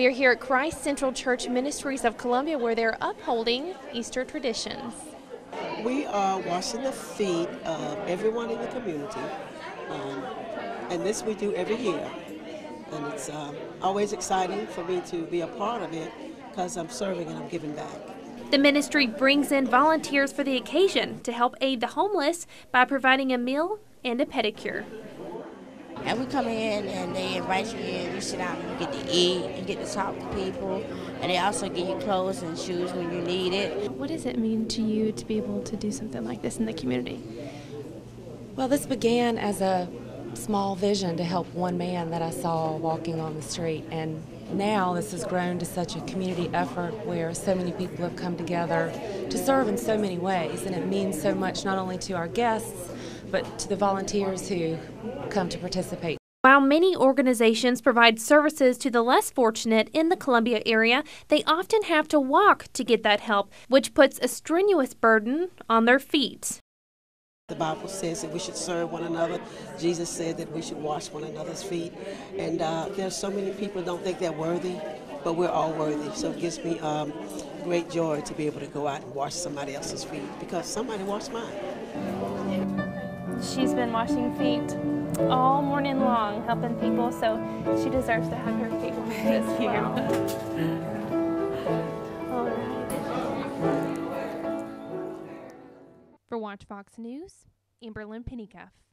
We are here at Christ Central Church Ministries of Columbia, where they're upholding Easter traditions. We are washing the feet of everyone in the community, and this we do every year. And it's always exciting for me to be a part of it because I'm serving and I'm giving back. The ministry brings in volunteers for the occasion to help aid the homeless by providing a meal and a pedicure. And we come in and they invite you in, you sit down and you get to eat and get to talk to people. And they also give you clothes and shoes when you need it. What does it mean to you to be able to do something like this in the community? Well, this began as a small vision to help one man that I saw walking on the street, and now this has grown to such a community effort where so many people have come together to serve in so many ways, and it means so much not only to our guests but to the volunteers who come to participate. While many organizations provide services to the less fortunate in the Columbia area, they often have to walk to get that help, which puts a strenuous burden on their feet. The Bible says that we should serve one another. Jesus said that we should wash one another's feet. And there's so many people who don't think they're worthy, but we're all worthy. So it gives me great joy to be able to go out and wash somebody else's feet because somebody washed mine. She's been washing feet all morning long, helping people, so she deserves to have her feet washed as well. All right. For Watch Fox News, Amberlynn Pennycuff.